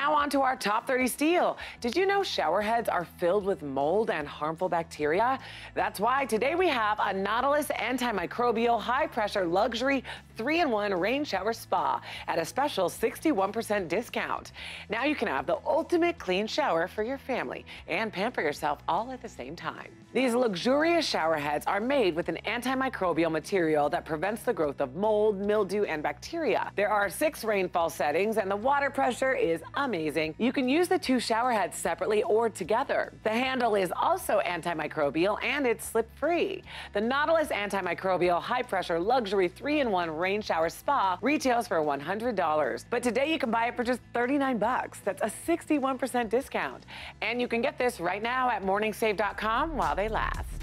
now on to our top 30 steal. Did you know shower heads are filled with mold and harmful bacteria? That's why today we have a Nautilus Antimicrobial High Pressure Luxury 3-in-1 Rain Shower Spa at a special 61% discount. Now you can have the ultimate clean shower for your family and pamper yourself all at the same time. These luxurious shower heads are made with an antimicrobial material that prevents the growth of mold, mildew, and bacteria. There are 6 rainfall settings and the water pressure is amazing. You can use the 2 shower heads separately or together. The handle is also antimicrobial and it's slip-free. The Nautilus Antimicrobial High Pressure Luxury 3-in-1 Rain Shower Spa retails for $100, but today you can buy it for just $39. That's a 61% discount. And you can get this right now at MorningSave.com while they last.